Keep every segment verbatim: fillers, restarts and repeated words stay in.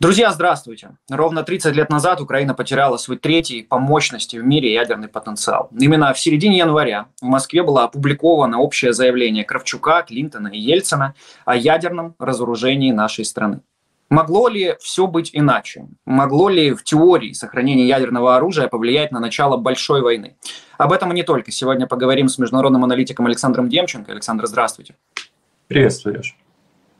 Друзья, здравствуйте. Ровно тридцать лет назад Украина потеряла свой третий по мощности в мире ядерный потенциал. Именно в середине января в Москве было опубликовано общее заявление Кравчука, Клинтона и Ельцина о ядерном разоружении нашей страны. Могло ли все быть иначе? Могло ли в теории сохранение ядерного оружия повлиять на начало большой войны? Об этом и не только. Сегодня поговорим с международным аналитиком Александром Демченко. Александр, здравствуйте. Приветствую, Юрич.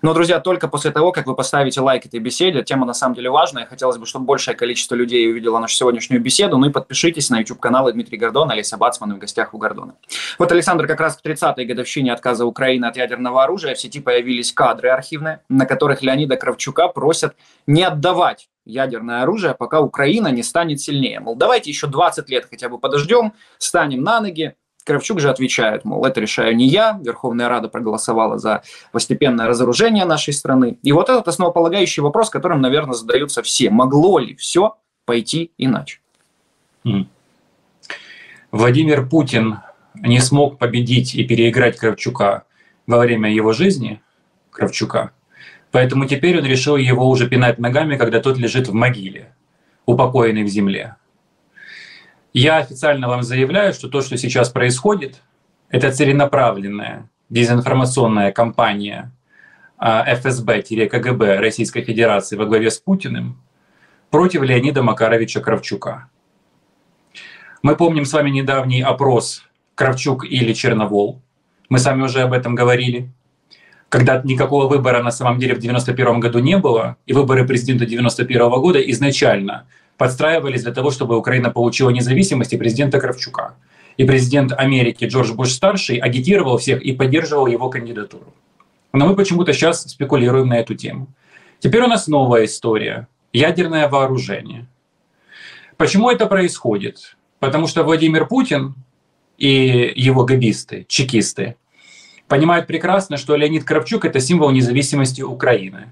Но, друзья, только после того, как вы поставите лайк этой беседе, тема на самом деле важная, хотелось бы, чтобы большее количество людей увидело нашу сегодняшнюю беседу, ну и подпишитесь на YouTube-каналы Дмитрий Гордон, Алиса Бацман в гостях у Гордона. Вот, Александр, как раз к тридцатой годовщине отказа Украины от ядерного оружия в сети появились кадры архивные, на которых Леонида Кравчука просят не отдавать ядерное оружие, пока Украина не станет сильнее. Мол, давайте еще двадцать лет хотя бы подождем, встанем на ноги. Кравчук же отвечает, мол, это решаю не я, Верховная Рада проголосовала за постепенное разоружение нашей страны. И вот этот основополагающий вопрос, которым, наверное, задаются все. Могло ли все пойти иначе? Владимир Путин не смог победить и переиграть Кравчука во время его жизни, Кравчука, поэтому теперь он решил его уже пинать ногами, когда тот лежит в могиле, упокоенный в земле. Я официально вам заявляю, что то, что сейчас происходит, это целенаправленная дезинформационная кампания эф эс бэ-ка гэ бэ Российской Федерации во главе с Путиным против Леонида Макаровича Кравчука. Мы помним с вами недавний опрос «Кравчук или Черновол». Мы с вами уже об этом говорили. Когда никакого выбора на самом деле в девяносто первом году не было, и выборы президента девяносто первого года изначально подстраивались для того, чтобы Украина получила независимость и президента Кравчука. И президент Америки Джордж Буш-старший агитировал всех и поддерживал его кандидатуру. Но мы почему-то сейчас спекулируем на эту тему. Теперь у нас новая история — ядерное вооружение. Почему это происходит? Потому что Владимир Путин и его гэбисты, чекисты, понимают прекрасно, что Леонид Кравчук — это символ независимости Украины.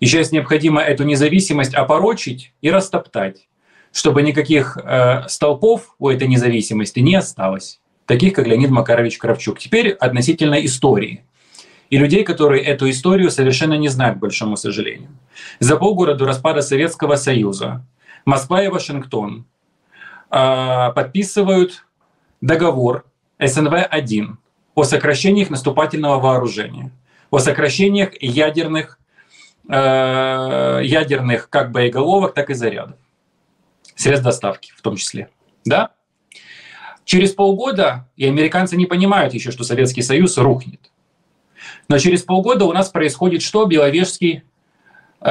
И сейчас необходимо эту независимость опорочить и растоптать, чтобы никаких э, столпов у этой независимости не осталось, таких как Леонид Макарович Кравчук. Теперь относительно истории и людей, которые эту историю совершенно не знают, к большому сожалению. За полгода до распада Советского Союза Москва и Вашингтон э, подписывают договор эс эн вэ один о сокращениях наступательного вооружения, о сокращениях ядерных ядерных как боеголовок, так и зарядов. Средств доставки в том числе. Да? Через полгода, и американцы не понимают еще, что Советский Союз рухнет, но через полгода у нас происходит что? Беловежский,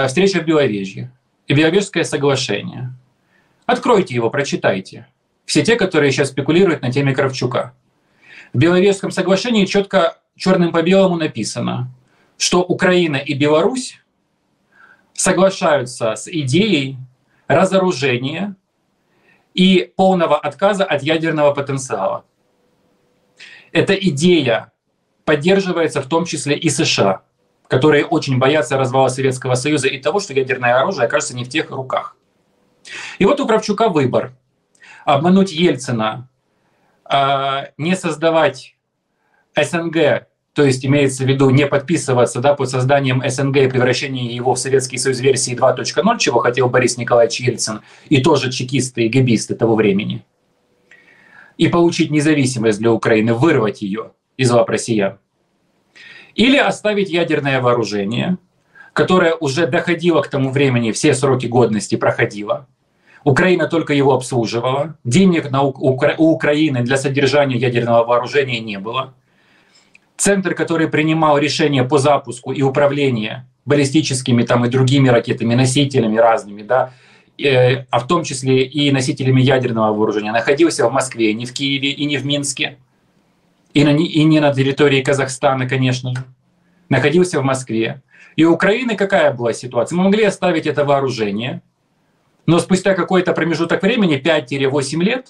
встреча в Беловежье и Беловежское соглашение. Откройте его, прочитайте. Все те, которые сейчас спекулируют на теме Кравчука. В Беловежском соглашении четко черным по белому написано, что Украина и Беларусь соглашаются с идеей разоружения и полного отказа от ядерного потенциала. Эта идея поддерживается в том числе и США, которые очень боятся развала Советского Союза и того, что ядерное оружие окажется не в тех руках. И вот у Кравчука выбор. Обмануть Ельцина, не создавать эс эн гэ, то есть имеется в виду не подписываться, да, под созданием эс эн гэ и превращение его в Советский Союз версии два точка ноль, чего хотел Борис Николаевич Ельцин, и тоже чекисты и гэбисты того времени, и получить независимость для Украины, вырвать ее из лап россиян. Или оставить ядерное вооружение, которое уже доходило к тому времени, все сроки годности проходило. Украина только его обслуживала, денег на Укра... у Украины для содержания ядерного вооружения не было. Центр, который принимал решения по запуску и управлению баллистическими там, и другими ракетами, носителями разными, да, э, а в том числе и носителями ядерного вооружения, находился в Москве, не в Киеве и не в Минске, и, на, и не на территории Казахстана, конечно же, находился в Москве. И у Украины какая была ситуация? Мы могли оставить это вооружение, но спустя какой-то промежуток времени, пять-восемь лет,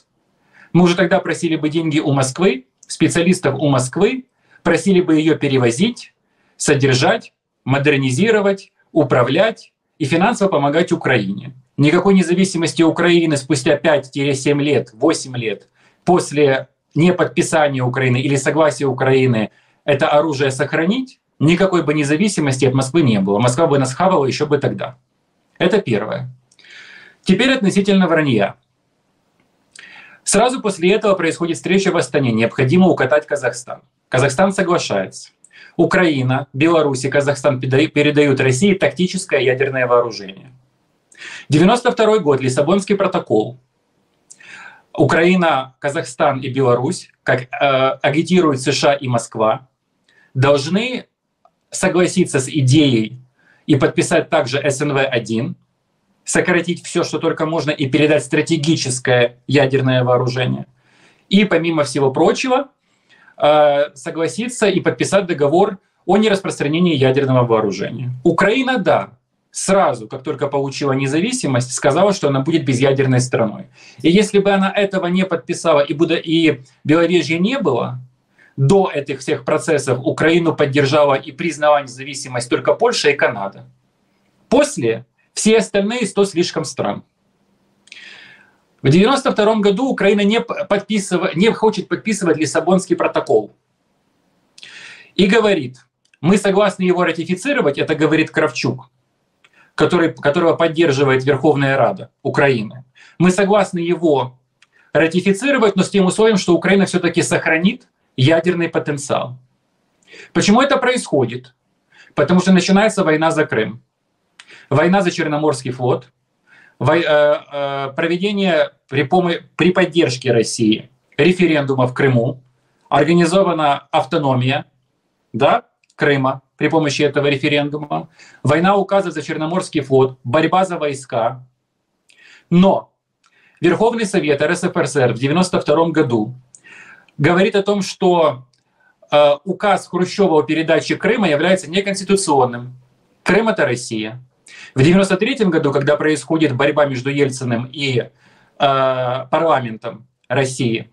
мы уже тогда просили бы деньги у Москвы, специалистов у Москвы, просили бы ее перевозить, содержать, модернизировать, управлять и финансово помогать Украине. Никакой независимости Украины спустя пять-семь лет, восемь лет после неподписания Украины или согласия Украины это оружие сохранить, никакой бы независимости от Москвы не было. Москва бы нас хавала еще бы тогда. Это первое. Теперь относительно вранья. Сразу после этого происходит встреча в Астане. Необходимо укатать Казахстан. Казахстан соглашается. Украина, Беларусь и Казахстан передают России тактическое ядерное вооружение. девяносто второй год, Лиссабонский протокол. Украина, Казахстан и Беларусь, как э, агитируют США и Москва, должны согласиться с идеей и подписать также эс эн вэ один, сократить все, что только можно, и передать стратегическое ядерное вооружение. И, помимо всего прочего, согласиться и подписать договор о нераспространении ядерного вооружения. Украина, да, сразу, как только получила независимость, сказала, что она будет безъядерной страной. И если бы она этого не подписала и, Буда... и Беловежья не было, до этих всех процессов Украину поддержала и признала независимость только Польша и Канада. После все остальные сто слишком стран. В девяносто втором году Украина не, подписыв... не хочет подписывать Лиссабонский протокол. И говорит, мы согласны его ратифицировать, это говорит Кравчук, который, которого поддерживает Верховная Рада Украины. Мы согласны его ратифицировать, но с тем условием, что Украина все-таки сохранит ядерный потенциал. Почему это происходит? Потому что начинается война за Крым, война за Черноморский флот, проведение при, помощи, при поддержке России референдума в Крыму, организована автономия, да, Крыма при помощи этого референдума, война указов за Черноморский флот, борьба за войска. Но Верховный Совет эр эс эф эс эр в девяносто втором году говорит о том, что э, указ Хрущева о передаче Крыма является неконституционным. Крым — это Россия. В девяносто третьем году, когда происходит борьба между Ельциным и э, парламентом России,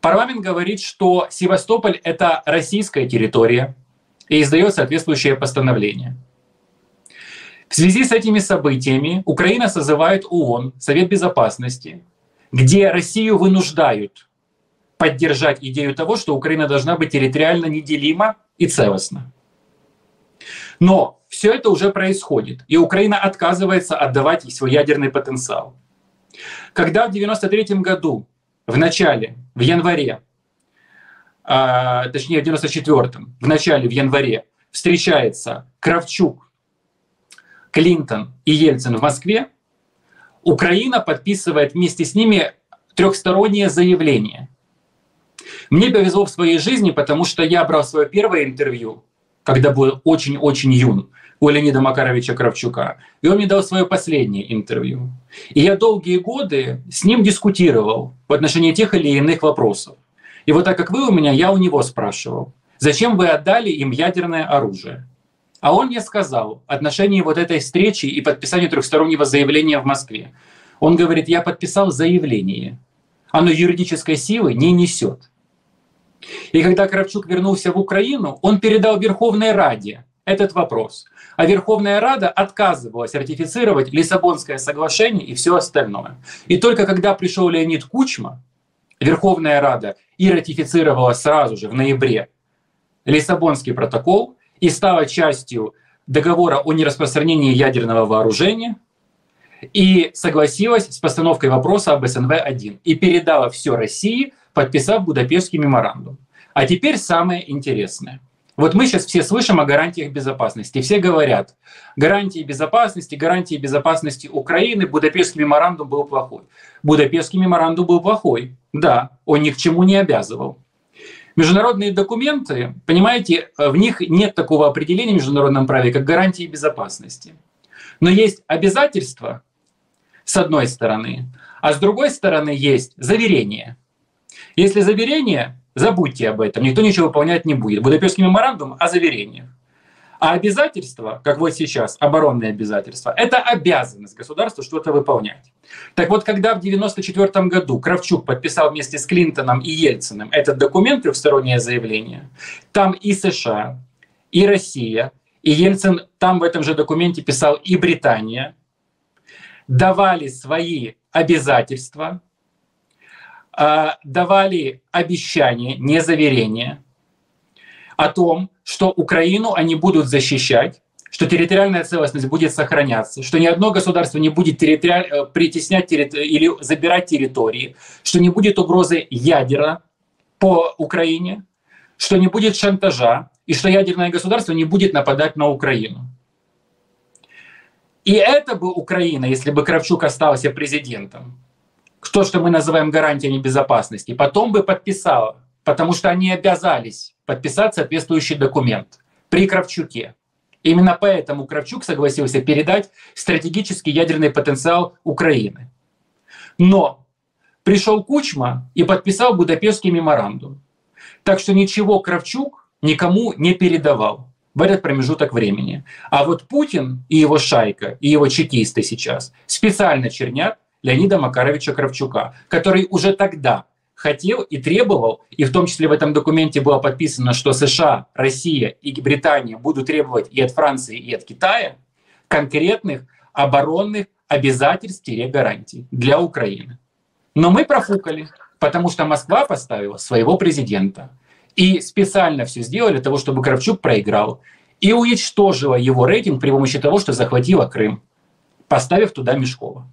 парламент говорит, что Севастополь — это российская территория, и издает соответствующее постановление. В связи с этими событиями Украина созывает ООН, Совет Безопасности, где Россию вынуждают поддержать идею того, что Украина должна быть территориально неделима и целостна. Но все это уже происходит, и Украина отказывается отдавать свой ядерный потенциал. Когда в девяносто третьем году, в начале, в январе, э, точнее в девяносто четвёртом, в начале, в январе, встречается Кравчук, Клинтон и Ельцин в Москве, Украина подписывает вместе с ними трехстороннее заявление. Мне повезло в своей жизни, потому что я брал свое первое интервью, когда был очень-очень юн, у Леонида Макаровича Кравчука. И он мне дал свое последнее интервью. И я долгие годы с ним дискутировал в отношении тех или иных вопросов. И вот так как вы у меня, я у него спрашивал, зачем вы отдали им ядерное оружие? А он мне сказал в отношении вот этой встречи и подписания трехстороннего заявления в Москве. Он говорит, я подписал заявление. Оно юридической силы не несет. И когда Кравчук вернулся в Украину, он передал Верховной Раде этот вопрос. А Верховная Рада отказывалась ратифицировать Лиссабонское соглашение и все остальное. И только когда пришел Леонид Кучма, Верховная Рада и ратифицировала сразу же в ноябре Лиссабонский протокол и стала частью договора о нераспространении ядерного вооружения и согласилась с постановкой вопроса об эс эн вэ один и передала все России, подписав Будапештский меморандум. А теперь самое интересное. Вот мы сейчас все слышим о гарантиях безопасности. Все говорят, гарантии безопасности, гарантии безопасности Украины, Будапештский меморандум был плохой. Будапештский меморандум был плохой. Да, он ни к чему не обязывал. Международные документы, понимаете, в них нет такого определения в международном праве, как гарантии безопасности. Но есть обязательства, с одной стороны, а с другой стороны есть заверения. Если заверение, забудьте об этом, никто ничего выполнять не будет. Будапештский меморандум о заверениях. А обязательства, как вот сейчас, оборонные обязательства, это обязанность государства что-то выполнять. Так вот, когда в девяносто четвёртом году Кравчук подписал вместе с Клинтоном и Ельциным этот документ, трехстороннее заявление, там и США, и Россия, и Ельцин там в этом же документе писал, и Британия, давали свои обязательства, давали обещание, не заверение, о том, что Украину они будут защищать, что территориальная целостность будет сохраняться, что ни одно государство не будет территори... притеснять территори... или забирать территории, что не будет угрозы ядера по Украине, что не будет шантажа и что ядерное государство не будет нападать на Украину. И это бы Украина, если бы Кравчук остался президентом, то, что мы называем гарантиями безопасности, потом бы подписала, потому что они обязались подписать соответствующий документ при Кравчуке. Именно поэтому Кравчук согласился передать стратегический ядерный потенциал Украины. Но пришел Кучма и подписал Будапештский меморандум. Так что ничего Кравчук никому не передавал в этот промежуток времени. А вот Путин и его шайка, и его чекисты сейчас специально чернят Леонида Макаровича Кравчука, который уже тогда хотел и требовал, и в том числе в этом документе было подписано, что США, Россия и Британия будут требовать и от Франции, и от Китая конкретных оборонных обязательств-гарантий для Украины. Но мы профукали, потому что Москва поставила своего президента. И специально все сделали для того, чтобы Кравчук проиграл. И уничтожила его рейтинг при помощи того, что захватила Крым, поставив туда Мешкова.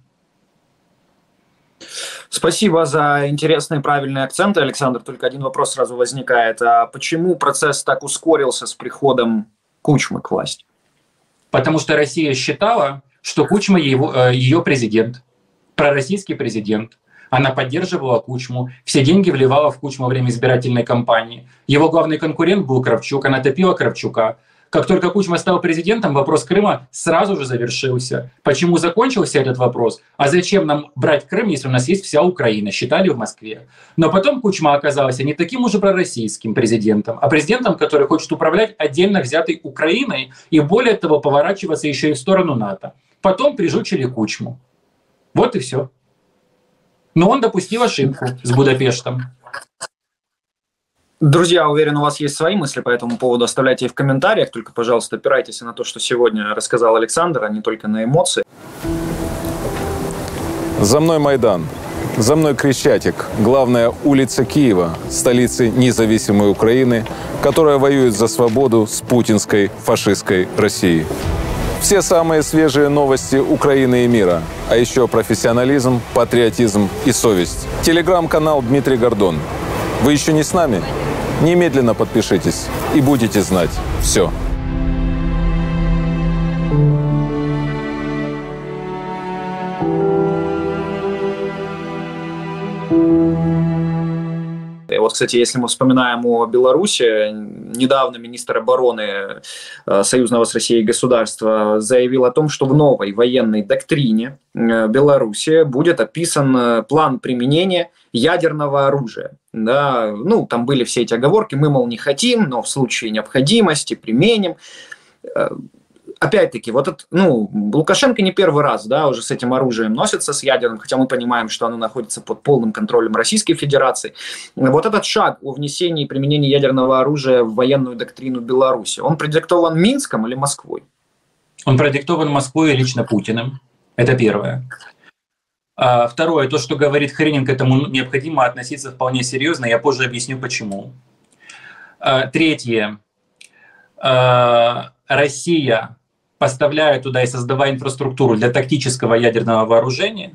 Спасибо за интересные и правильные акценты, Александр. Только один вопрос сразу возникает. А почему процесс так ускорился с приходом Кучмы к власти? Потому что Россия считала, что Кучма его, ее президент, пророссийский президент. Она поддерживала Кучму, все деньги вливала в Кучму во время избирательной кампании. Его главный конкурент был Кравчук, она топила Кравчука. Как только Кучма стал президентом, вопрос Крыма сразу же завершился. Почему закончился этот вопрос? А зачем нам брать Крым, если у нас есть вся Украина? Считали в Москве. Но потом Кучма оказался не таким уже пророссийским президентом, а президентом, который хочет управлять отдельно взятой Украиной и более того поворачиваться еще и в сторону НАТО. Потом прижучили Кучму. Вот и все. Но он допустил ошибку с Будапештом. Друзья, уверен, у вас есть свои мысли по этому поводу. Оставляйте их в комментариях. Только, пожалуйста, опирайтесь на то, что сегодня рассказал Александр, а не только на эмоции. За мной Майдан. За мной Крещатик. Главная улица Киева, столицы независимой Украины, которая воюет за свободу с путинской фашистской Россией. Все самые свежие новости Украины и мира, а еще профессионализм, патриотизм и совесть. Телеграм-канал Дмитрий Гордон. Вы еще не с нами? Немедленно подпишитесь и будете знать все. Вот, кстати, если мы вспоминаем о Беларуси, недавно министр обороны союзного с Россией государства заявил о том, что в новой военной доктрине Беларуси будет описан план применения ядерного оружия. Да, ну, там были все эти оговорки, мы, мол, не хотим, но в случае необходимости применим. Опять-таки, вот это, ну, Лукашенко не первый раз, да, уже с этим оружием носится, с ядерным, хотя мы понимаем, что оно находится под полным контролем Российской Федерации. Вот этот шаг о внесении и применении ядерного оружия в военную доктрину Беларуси, он продиктован Минском или Москвой? Он продиктован Москвой и лично Путиным. Это первое. А второе, то, что говорит Хренин, к этому необходимо относиться вполне серьезно, я позже объясню, почему. А третье. А Россия, поставляя туда и создавая инфраструктуру для тактического ядерного вооружения,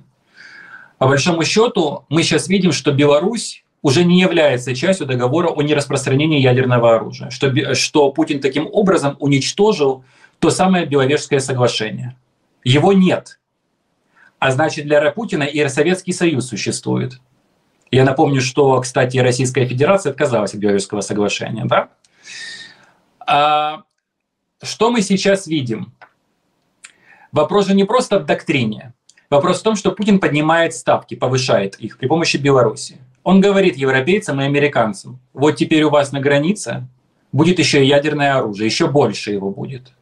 по большому счету мы сейчас видим, что Беларусь уже не является частью договора о нераспространении ядерного оружия, что, что Путин таким образом уничтожил то самое Беловежское соглашение. Его нет. А значит, для Путина и Советский Союз существует. Я напомню, что, кстати, Российская Федерация отказалась от Беловежского соглашения. Да? А что мы сейчас видим? Вопрос же не просто в доктрине. Вопрос в том, что Путин поднимает ставки, повышает их при помощи Беларуси. Он говорит европейцам и американцам, вот теперь у вас на границе будет еще и ядерное оружие, еще больше его будет.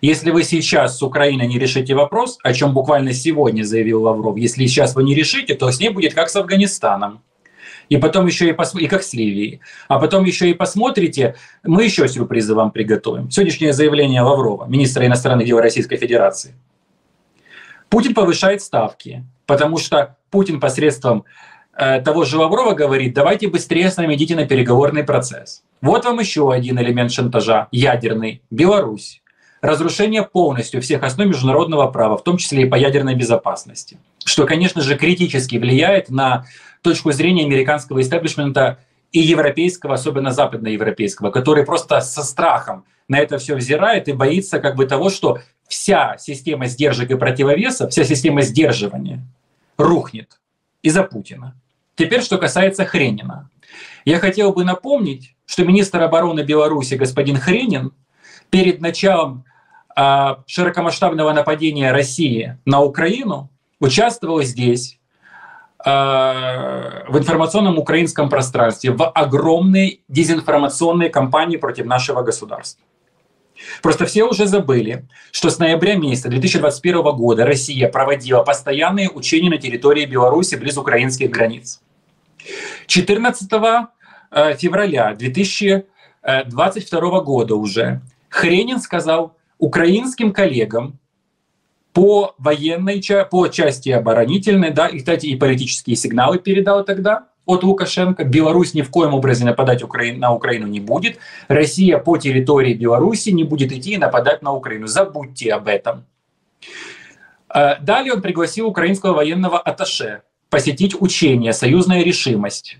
Если вы сейчас с Украиной не решите вопрос, о чем буквально сегодня заявил Лавров, если сейчас вы не решите, то с ней будет как с Афганистаном. И потом еще и, пос... и как с Ливией. А потом еще и посмотрите, мы еще сюрпризы вам приготовим. Сегодняшнее заявление Лаврова, министра иностранных дел Российской Федерации. Путин повышает ставки, потому что Путин посредством э, того же Лаврова говорит, давайте быстрее с нами идите на переговорный процесс. Вот вам еще один элемент шантажа, ядерный, Беларусь. разрушение полностью всех основ международного права, в том числе и по ядерной безопасности, что, конечно же, критически влияет на точку зрения американского истеблишмента и европейского, особенно западноевропейского, который просто со страхом на это все взирает и боится как бы того, что вся система сдержек и противовесов, вся система сдерживания рухнет из-за Путина. Теперь, что касается Хренина. Я хотел бы напомнить, что министр обороны Беларуси господин Хренин перед началом э, широкомасштабного нападения России на Украину участвовал здесь, э, в информационном украинском пространстве, в огромной дезинформационной кампании против нашего государства. Просто все уже забыли, что с ноября месяца две тысячи двадцать первого года Россия проводила постоянные учения на территории Беларуси близ украинских границ. четырнадцатого февраля две тысячи двадцать второго года уже Хренин сказал украинским коллегам по военной части, по части оборонительной, да, и, кстати, и политические сигналы передал тогда от Лукашенко: Беларусь ни в коем образе нападать на Украину не будет, Россия по территории Беларуси не будет идти и нападать на Украину, забудьте об этом. Далее он пригласил украинского военного атташе посетить учение «Союзная решимость».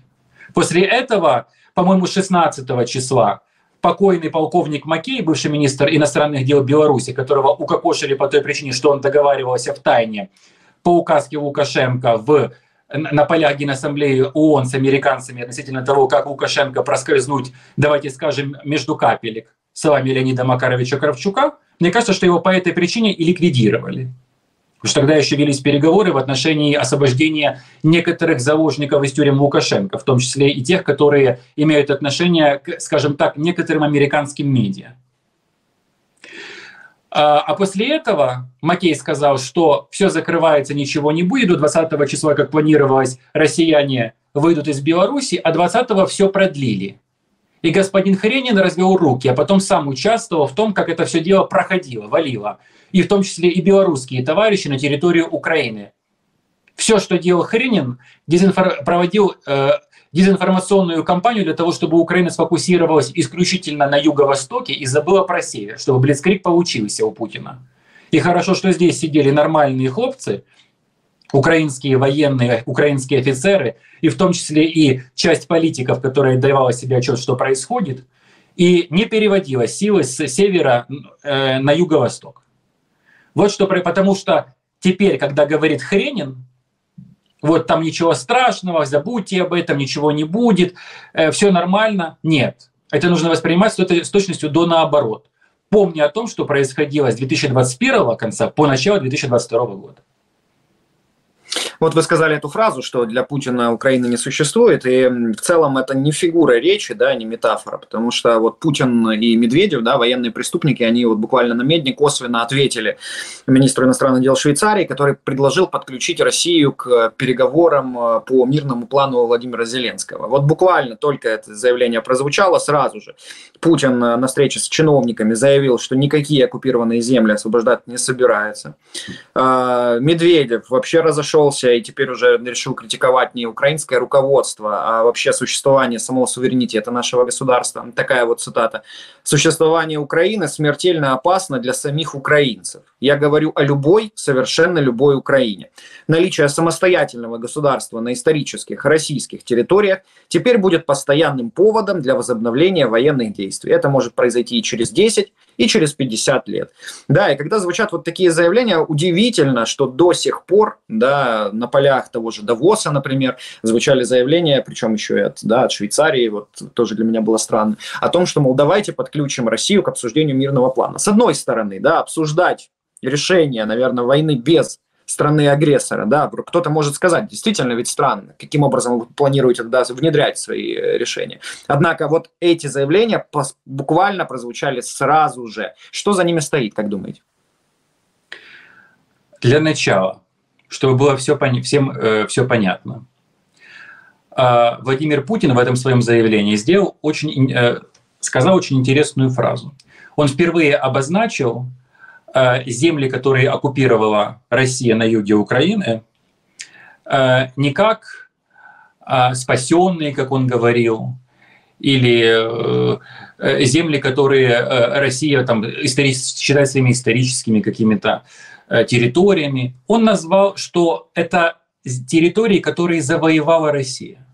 После этого, по-моему, шестнадцатого числа покойный полковник Макей, бывший министр иностранных дел Беларуси, которого укокошили по той причине, что он договаривался втайне по указке Лукашенко в, на полях Генассамблеи ООН с американцами относительно того, как Лукашенко проскользнуть, давайте скажем, между капелек словами Леонида Макаровича Кравчука, мне кажется, что его по этой причине и ликвидировали. Потому что тогда еще велись переговоры в отношении освобождения некоторых заложников из тюрем Лукашенко, в том числе и тех, которые имеют отношение к, скажем так, некоторым американским медиа. А после этого Макей сказал, что все закрывается, ничего не будет. До двадцатого числа, как планировалось, россияне выйдут из Беларуси, а двадцатого все продлили. И господин Хренин развел руки, а потом сам участвовал в том, как это все дело проходило, валило. И в том числе и белорусские товарищи на территорию Украины. Все, что делал Хренин, дезинфор... проводил э, дезинформационную кампанию для того, чтобы Украина сфокусировалась исключительно на юго-востоке и забыла про север, чтобы блицкриг получился у Путина. И хорошо, что здесь сидели нормальные хлопцы, украинские военные, украинские офицеры, и в том числе и часть политиков, которая давала себе отчет, что происходит, и не переводила силы с севера э, на юго-восток. Вот что, потому что теперь, когда говорит Хренин, вот там ничего страшного, забудьте об этом, ничего не будет, э, все нормально, нет. Это нужно воспринимать с, с точностью до наоборот. Помни о том, что происходило с две тысячи двадцать первого конца по начало две тысячи двадцать второго года. Вот вы сказали эту фразу, что для Путина Украины не существует, и в целом это не фигура речи, да, не метафора, потому что вот Путин и Медведев, да, военные преступники, они вот буквально на медне косвенно ответили министру иностранных дел Швейцарии, который предложил подключить Россию к переговорам по мирному плану Владимира Зеленского. Вот буквально только это заявление прозвучало, сразу же Путин на встрече с чиновниками заявил, что никакие оккупированные земли освобождать не собирается. Медведев вообще разошелся и теперь уже решил критиковать не украинское руководство, а вообще существование самого суверенитета нашего государства. Такая вот цитата. «Существование Украины смертельно опасно для самих украинцев. Я говорю о любой, совершенно любой Украине. Наличие самостоятельного государства на исторических российских территориях теперь будет постоянным поводом для возобновления военных действий. Это может произойти и через десять, и через пятьдесят лет». Да, и когда звучат вот такие заявления, удивительно, что до сих пор, да, на полях того же Давоса, например, звучали заявления, причем еще и от, да, от Швейцарии, вот тоже для меня было странно, о том, что, мол, давайте подключим Россию к обсуждению мирного плана. С одной стороны, да, обсуждать решение, наверное, войны без страны-агрессора, да, кто-то может сказать, действительно ведь странно, каким образом вы планируете, да, внедрять свои решения. Однако вот эти заявления буквально прозвучали сразу же. Что за ними стоит, как думаете? Для начала, чтобы было все, всем э, все понятно. Э, Владимир Путин в этом своем заявлении сделал очень, э, сказал очень интересную фразу. Он впервые обозначил э, земли, которые оккупировала Россия на юге Украины, э, не как э, спасенные, как он говорил, или э, земли, которые Россия там, считает своими историческими какими-то территориями. Он назвал, что это территории, которые завоевала Россия.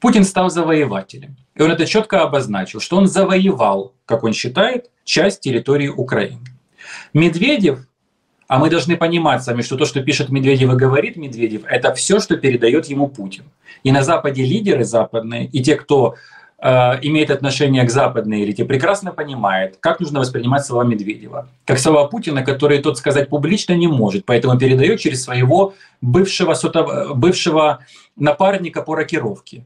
Путин стал завоевателем. И он это четко обозначил, что он завоевал, как он считает, часть территории Украины. Медведев, а мы должны понимать сами, что то, что пишет Медведев и говорит Медведев, это все, что передает ему Путин. И на Западе лидеры западные, и те, кто э, имеет отношение к западной элите, прекрасно понимают, как нужно воспринимать слова Медведева. Как слова Путина, которые тот сказать публично не может, поэтому передает через своего бывшего, бывшего напарника по рокировке.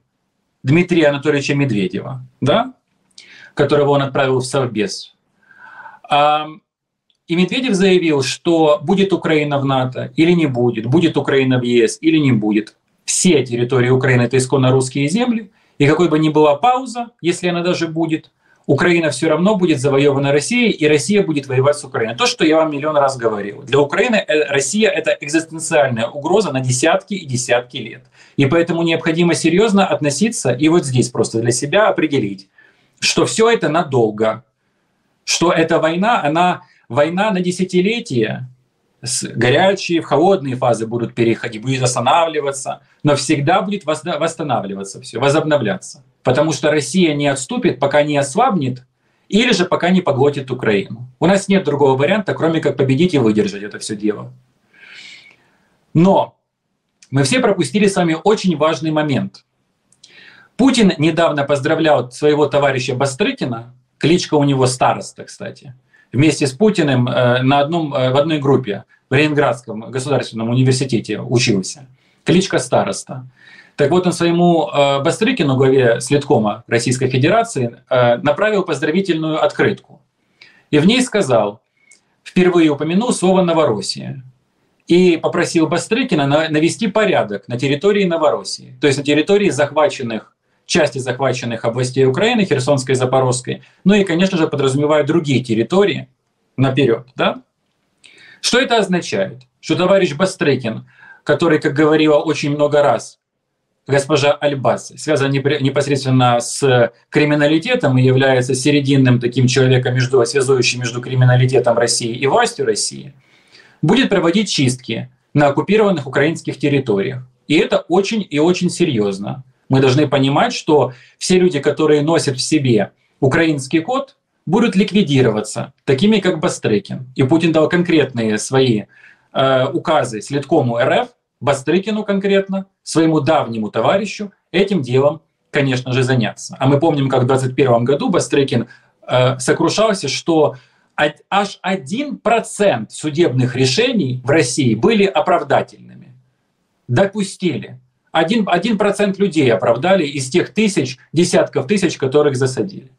Дмитрия Анатольевича Медведева, да? Которого он отправил в Совбез. И Медведев заявил, что будет Украина в НАТО или не будет, будет Украина в Е С или не будет. Все территории Украины — это исконно русские земли, и какой бы ни была пауза, если она даже будет, Украина все равно будет завоевана Россией, и Россия будет воевать с Украиной. То, что я вам миллион раз говорил. Для Украины Россия — это экзистенциальная угроза на десятки и десятки лет. И поэтому необходимо серьезно относиться и вот здесь просто для себя определить, что все это надолго, что эта война, она война на десятилетия, с горячие в холодные фазы будут переходить, будет останавливаться, но всегда будет восстанавливаться все, возобновляться. Потому что Россия не отступит, пока не ослабнет, или же пока не поглотит Украину. У нас нет другого варианта, кроме как победить и выдержать это все дело. Но мы все пропустили с вами очень важный момент. Путин недавно поздравлял своего товарища Бастрыкина, кличка у него Староста, кстати, вместе с Путиным на одном, в одной группе в Ленинградском государственном университете учился. Кличка Староста. Так вот, он своему Бастрыкину, главе Следкома Российской Федерации, направил поздравительную открытку. И в ней сказал, впервые упомянул слово «Новороссия». И попросил Бастрыкина навести порядок на территории Новороссии, то есть на территории захваченных, части захваченных областей Украины, Херсонской, Запорожской, ну и, конечно же, подразумевают другие территории наперед, да? Что это означает? Что товарищ Бастрыкин, который, как говорила очень много раз госпожа Альбац, связан непосредственно с криминалитетом и является серединным таким человеком, между, связующим между криминалитетом России и властью России, будет проводить чистки на оккупированных украинских территориях. И это очень и очень серьезно. Мы должны понимать, что все люди, которые носят в себе украинский код, будут ликвидироваться, такими как Бастрыкин. И Путин дал конкретные свои э, указы Следкому Р Ф, Бастрыкину конкретно, своему давнему товарищу, этим делом, конечно же, заняться. А мы помним, как в двадцать первом году Бастрыкин э, сокрушался, что аж один процент судебных решений в России были оправдательными. Допустили. один процент людей оправдали из тех тысяч, десятков тысяч, которых засадили.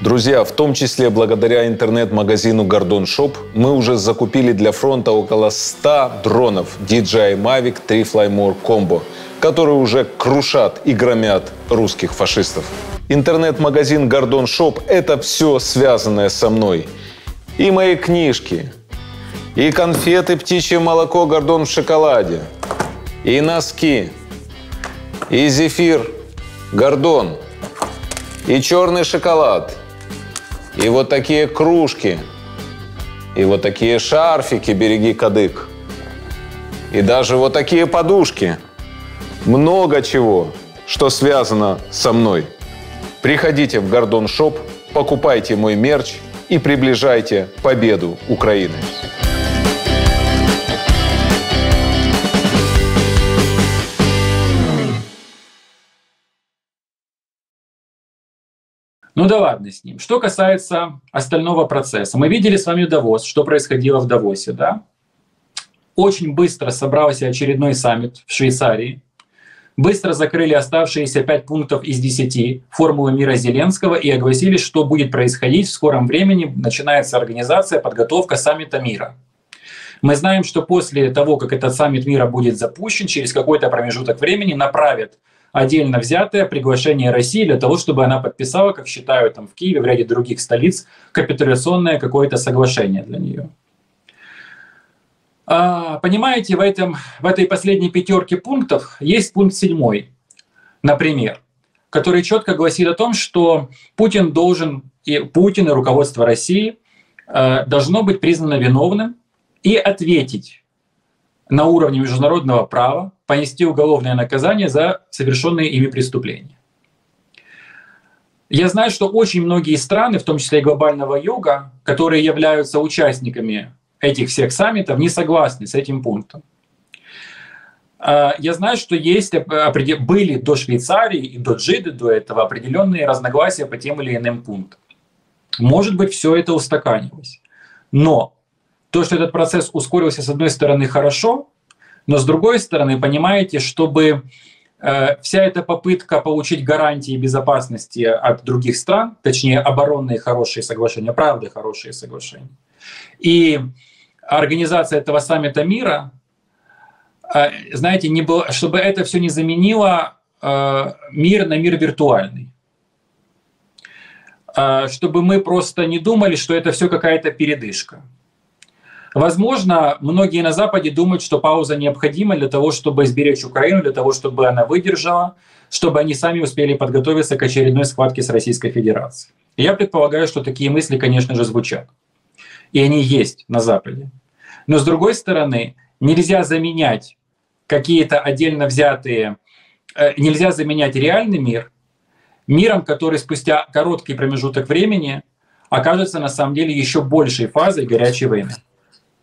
Друзья, в том числе благодаря интернет-магазину «Гордон Шоп» мы уже закупили для фронта около ста дронов Ди Джей Ай Mavic три Flymore Combo, которые уже крушат и громят русских фашистов. Интернет-магазин «Гордон Шоп» — это все связанное со мной. И мои книжки, и конфеты «Птичье молоко Гордон в шоколаде», и носки, и зефир Гордон, и черный шоколад, и вот такие кружки, и вот такие шарфики «Береги кадык», и даже вот такие подушки. Много чего, что связано со мной. Приходите в «Гордон Шоп», покупайте мой мерч и приближайте победу Украины. Ну да ладно с ним. Что касается остального процесса. Мы видели с вами Давос, что происходило в Давосе, да? Очень быстро собрался очередной саммит в Швейцарии. Быстро закрыли оставшиеся пять пунктов из десяти формулы мира Зеленского и огласили, что будет происходить в скором времени. Начинается организация, подготовка саммита мира. Мы знаем, что после того, как этот саммит мира будет запущен, через какой-то промежуток времени направят отдельно взятое приглашение России для того, чтобы она подписала, как считают там в Киеве, в ряде других столиц, капитуляционное какое-то соглашение для нее. А, понимаете, в, этом, в этой последней пятерке пунктов есть пункт седьмой, например, который четко гласит о том, что Путин должен, и Путин, и руководство России э, должно быть признано виновным и ответить на уровне международного права, понести уголовное наказание за совершенные ими преступления. Я знаю, что очень многие страны, в том числе и глобального юга, которые являются участниками этих всех саммитов, не согласны с этим пунктом. Я знаю, что есть, были до Швейцарии и до Джиды до этого определенные разногласия по тем или иным пунктам. Может быть, все это устаканилось. Но то, что этот процесс ускорился, с одной стороны, хорошо, но с другой стороны, понимаете, чтобы вся эта попытка получить гарантии безопасности от других стран, точнее, оборонные хорошие соглашения, правда, хорошие соглашения, и организация этого саммита мира, знаете, не было, чтобы это все не заменило мир на мир виртуальный. Чтобы мы просто не думали, что это все какая-то передышка. Возможно, многие на Западе думают, что пауза необходима для того, чтобы сберечь Украину, для того, чтобы она выдержала, чтобы они сами успели подготовиться к очередной схватке с Российской Федерацией. Я предполагаю, что такие мысли, конечно же, звучат. И они есть на Западе. Но с другой стороны, нельзя заменять какие-то отдельно взятые, нельзя заменять реальный мир миром, который спустя короткий промежуток времени окажется на самом деле еще большей фазой горячей войны.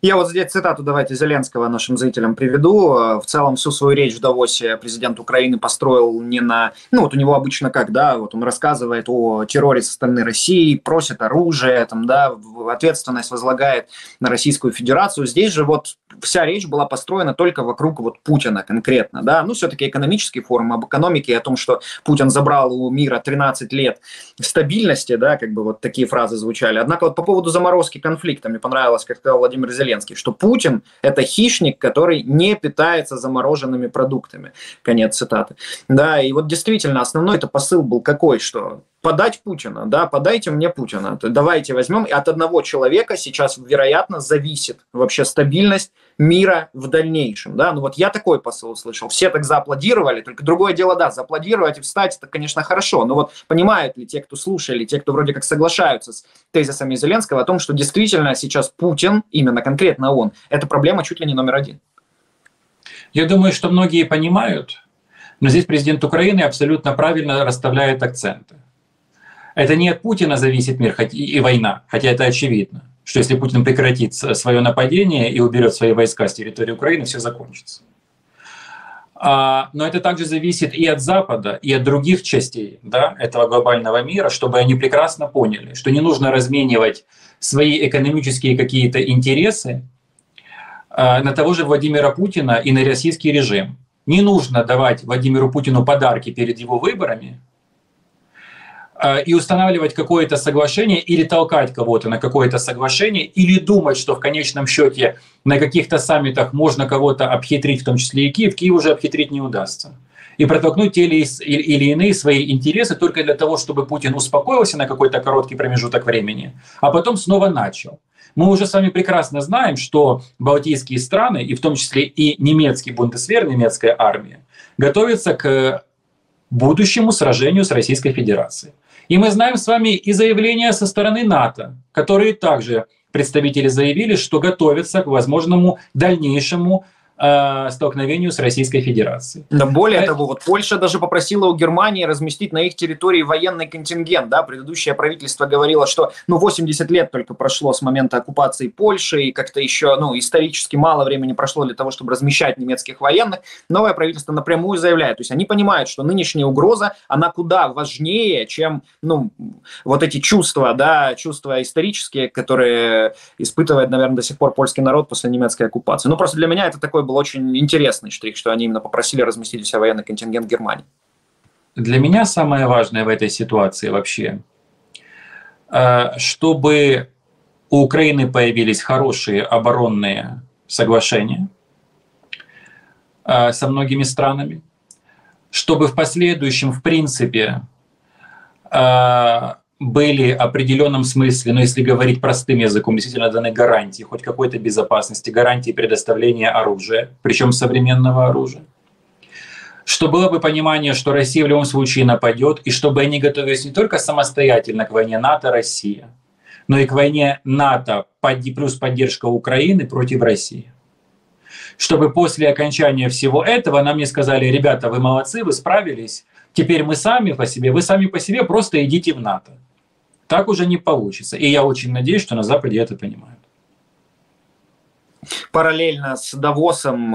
Я вот здесь цитату давайте Зеленского нашим зрителям приведу. В целом всю свою речь в Давосе президент Украины построил не на... Ну вот у него обычно как, да, вот он рассказывает о терроре со стороны России, просит оружие, там, да, ответственность возлагает на Российскую Федерацию. Здесь же вот вся речь была построена только вокруг вот Путина конкретно, да. Ну все-таки экономические форумы об экономике, о том, что Путин забрал у мира тринадцать лет стабильности, да, как бы вот такие фразы звучали. Однако вот по поводу заморозки конфликта мне понравилось, как сказал Владимир Зеленский, что Путин – это хищник, который не питается замороженными продуктами. Конец цитаты. Да, и вот действительно основной-то посыл был какой, что подать Путина, да, подайте мне Путина, давайте возьмем. И от одного человека сейчас, вероятно, зависит вообще стабильность мира в дальнейшем, да, ну вот я такой посыл услышал, все так зааплодировали, только другое дело, да, зааплодировать и встать, это, конечно, хорошо, но вот понимают ли те, кто слушали, те, кто вроде как соглашаются с тезисами Зеленского о том, что действительно сейчас Путин, именно конкретно он, это проблема чуть ли не номер один? Я думаю, что многие понимают, но здесь президент Украины абсолютно правильно расставляет акценты. Это не от Путина зависит мир и война, хотя это очевидно, что если Путин прекратит свое нападение и уберет свои войска с территории Украины, все закончится. Но это также зависит и от Запада, и от других частей, да, этого глобального мира, чтобы они прекрасно поняли, что не нужно разменивать свои экономические какие-то интересы на того же Владимира Путина и на российский режим. Не нужно давать Владимиру Путину подарки перед его выборами и устанавливать какое-то соглашение или толкать кого-то на какое-то соглашение, или думать, что в конечном счете на каких-то саммитах можно кого-то обхитрить, в том числе и Киев. Киев уже обхитрить не удастся. И протолкнуть те или, или иные свои интересы только для того, чтобы Путин успокоился на какой-то короткий промежуток времени, а потом снова начал. Мы уже с вами прекрасно знаем, что балтийские страны, и в том числе и немецкий Бундесвер, немецкая армия, готовятся к будущему сражению с Российской Федерацией. И мы знаем с вами и заявления со стороны НАТО, которые также представители заявили, что готовятся к возможному дальнейшему э, столкновению с Российской Федерацией. Да, более а... того, вот Польша даже попросила у Германии разместить на их территории военный контингент. Да? Предыдущее правительство говорило, что ну, восемьдесят лет только прошло с момента оккупации Польши, и как-то еще ну, исторически мало времени прошло для того, чтобы размещать немецких военных. Новое правительство напрямую заявляет. То есть они понимают, что нынешняя угроза, она куда важнее, чем ну, вот эти чувства, да, чувства исторические, которые испытывает, наверное, до сих пор польский народ после немецкой оккупации. Ну, просто для меня это такой был очень интересный штрих, что они именно попросили разместить у себя военный контингент Германии. Для меня самое важное в этой ситуации вообще, чтобы у Украины появились хорошие оборонные соглашения со многими странами, чтобы в последующем, в принципе, были в определенном смысле, но если говорить простым языком, действительно даны гарантии, хоть какой-то безопасности, гарантии предоставления оружия, причем современного оружия. что было бы понимание, что Россия в любом случае нападет, и чтобы они готовились не только самостоятельно к войне НАТО-Россия, но и к войне НАТО плюс поддержка Украины против России. Чтобы после окончания всего этого нам не сказали: ребята, вы молодцы, вы справились, теперь мы сами по себе, вы сами по себе просто идите в НАТО. Так уже не получится. И я очень надеюсь, что на Западе это понимают. Параллельно с Давосом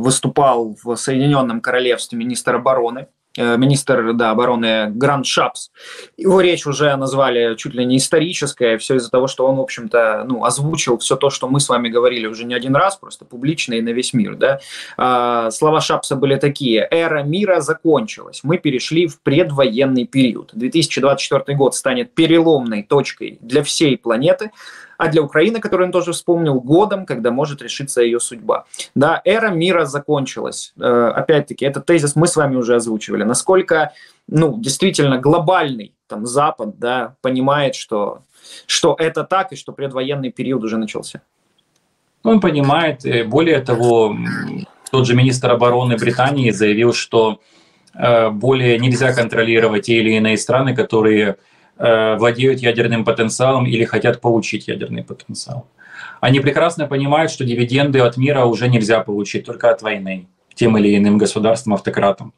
выступал в Соединенном Королевстве министр обороны, министр да, обороны Гранд Шапс. Его речь уже назвали чуть ли не историческая, все из-за того, что он, в общем-то, ну, озвучил все то, что мы с вами говорили уже не один раз, просто публично и на весь мир. Да? А, слова Шапса были такие: «Эра мира закончилась, мы перешли в предвоенный период. две тысячи двадцать четвёртый год станет переломной точкой для всей планеты, а для Украины, которую он тоже вспомнил, годом, когда может решиться ее судьба». Да, эра мира закончилась. Э, опять-таки, этот тезис мы с вами уже озвучивали. Насколько, ну, действительно глобальный там Запад, да, понимает, что, что это так, и что предвоенный период уже начался? Он понимает. Более того, тот же министр обороны Британии заявил, что э, более нельзя контролировать те или иные страны, которые владеют ядерным потенциалом или хотят получить ядерный потенциал. Они прекрасно понимают, что дивиденды от мира уже нельзя получить, только от войны тем или иным государством-автократом.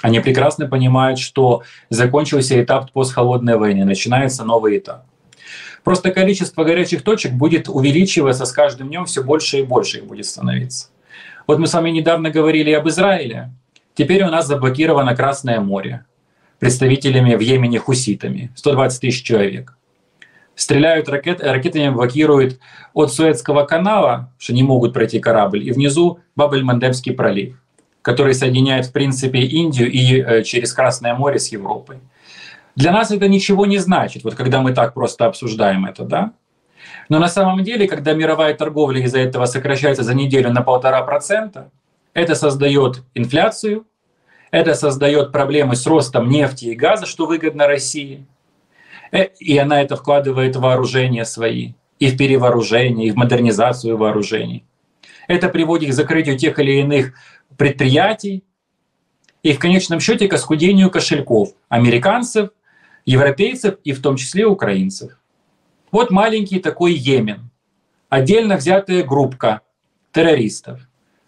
Они прекрасно понимают, что закончился этап постхолодной войны, начинается новый этап. Просто количество горячих точек будет увеличиваться с каждым днем, все больше и больше их будет становиться. Вот мы с вами недавно говорили об Израиле. Теперь у нас заблокировано Красное море представителями в Йемене хуситами, сто двадцать тысяч человек. Стреляют ракет, ракетами, блокируют от Суэцкого канала, что не могут пройти корабль, и внизу Баб-эль-Мандебский пролив, который соединяет, в принципе, Индию и э, через Красное море с Европой. Для нас это ничего не значит, вот когда мы так просто обсуждаем это, да? Но на самом деле, когда мировая торговля из-за этого сокращается за неделю на полтора процента, это создает инфляцию, это создает проблемы с ростом нефти и газа, что выгодно России. И она это вкладывает в вооружения свои, и в перевооружение, и в модернизацию вооружений. Это приводит к закрытию тех или иных предприятий и в конечном счете к оскудению кошельков американцев, европейцев и в том числе украинцев. Вот маленький такой Йемен, отдельно взятая группка террористов.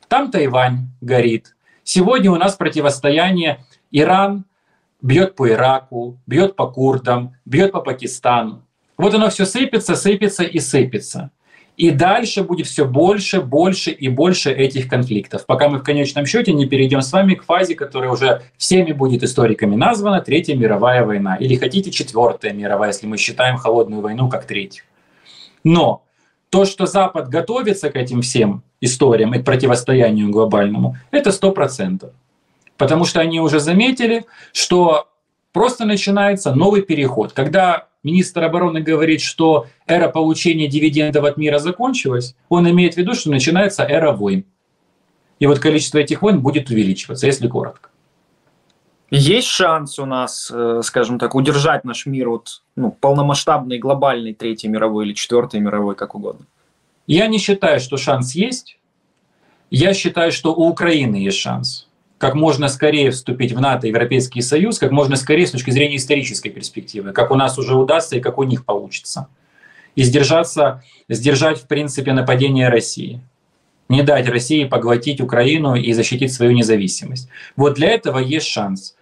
Там Тайвань горит. Сегодня у нас противостояние: Иран бьет по Ираку, бьет по курдам, бьет по Пакистану. Вот оно все сыпется, сыпется и сыпется. И дальше будет все больше, больше и больше этих конфликтов, пока мы в конечном счете не перейдем с вами к фазе, которая уже всеми будет историками названа Третья мировая война. Или хотите, Четвертая мировая, если мы считаем холодную войну как третью. Но то, что Запад готовится к этим всем историям и к противостоянию глобальному, это сто процентов. Потому что они уже заметили, что просто начинается новый переход. Когда министр обороны говорит, что эра получения дивидендов от мира закончилась, он имеет в виду, что начинается эра войн. И вот количество этих войн будет увеличиваться, если коротко. Есть шанс у нас, скажем так, удержать наш мир от, ну, полномасштабной, глобальной Третьей мировой или Четвертой мировой, как угодно? Я не считаю, что шанс есть. Я считаю, что у Украины есть шанс как можно скорее вступить в НАТО, Европейский Союз, как можно скорее с точки зрения исторической перспективы, как у нас уже удастся и как у них получится. И сдержаться, сдержать, в принципе, нападение России. Не дать России поглотить Украину и защитить свою независимость. Вот для этого есть шанс.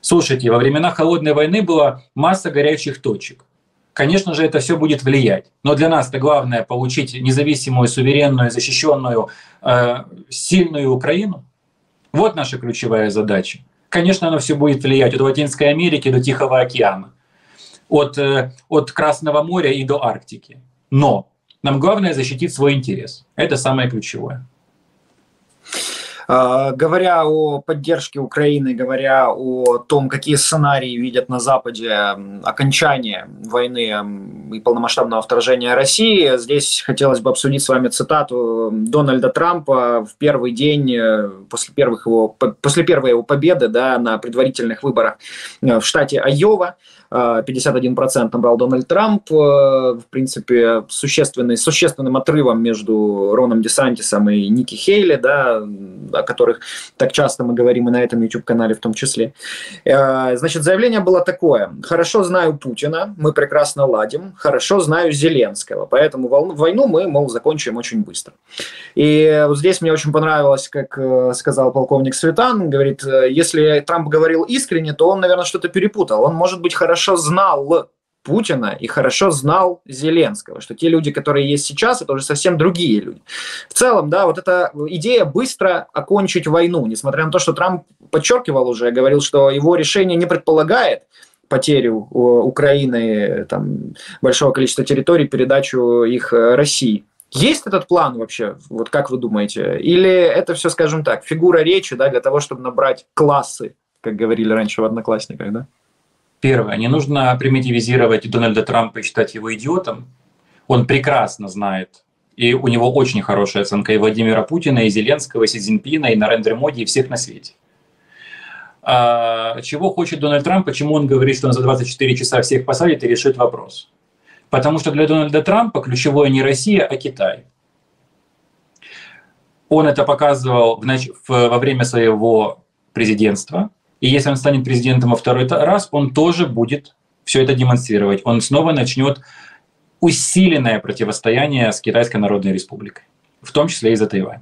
Слушайте, во времена холодной войны была масса горячих точек. Конечно же, это все будет влиять. Но для нас-то главное получить независимую, суверенную, защищенную, э, сильную Украину. Вот наша ключевая задача. Конечно, оно все будет влиять от Латинской Америки до Тихого океана, от, э, от Красного моря и до Арктики. Но нам главное защитить свой интерес. Это самое ключевое. Говоря о поддержке Украины, говоря о том, какие сценарии видят на Западе окончания войны и полномасштабного вторжения России, здесь хотелось бы обсудить с вами цитату Дональда Трампа в первый день после, первых его, после первой его победы, да, на предварительных выборах в штате Айова. пятьдесят один процент набрал Дональд Трамп, в принципе, существенный, существенным отрывом между Роном Десантисом и Ники Хейли, да, о которых так часто мы говорим и на этом YouTube-канале в том числе. Значит, заявление было такое. «Хорошо знаю Путина, мы прекрасно ладим, хорошо знаю Зеленского, поэтому войну мы, мол, закончим очень быстро». И вот здесь мне очень понравилось, как сказал полковник Светан, говорит, если Трамп говорил искренне, то он, наверное, что-то перепутал. Он, может быть, хорошо знал Путина и хорошо знал Зеленского, что те люди, которые есть сейчас, это уже совсем другие люди. В целом, да, вот эта идея быстро окончить войну, несмотря на то, что Трамп подчеркивал уже, говорил, что его решение не предполагает потерю Украины, там, большого количества территорий, передачу их России. Есть этот план вообще, вот как вы думаете? Или это все, скажем так, фигура речи, да, для того, чтобы набрать классы, как говорили раньше в «Одноклассниках», да? Первое. Не нужно примитивизировать Дональда Трампа и считать его идиотом. Он прекрасно знает, и у него очень хорошая оценка и Владимира Путина, и Зеленского, и Си Цзиньпина, и Нарендра Моди, и всех на свете. А чего хочет Дональд Трамп, почему он говорит, что он за двадцать четыре часа всех посадит и решит вопрос? Потому что для Дональда Трампа ключевое не Россия, а Китай. Он это показывал в нач... во время своего президентства. И если он станет президентом во второй раз, он тоже будет все это демонстрировать. Он снова начнет усиленное противостояние с Китайской Народной Республикой, в том числе и за Тайвань.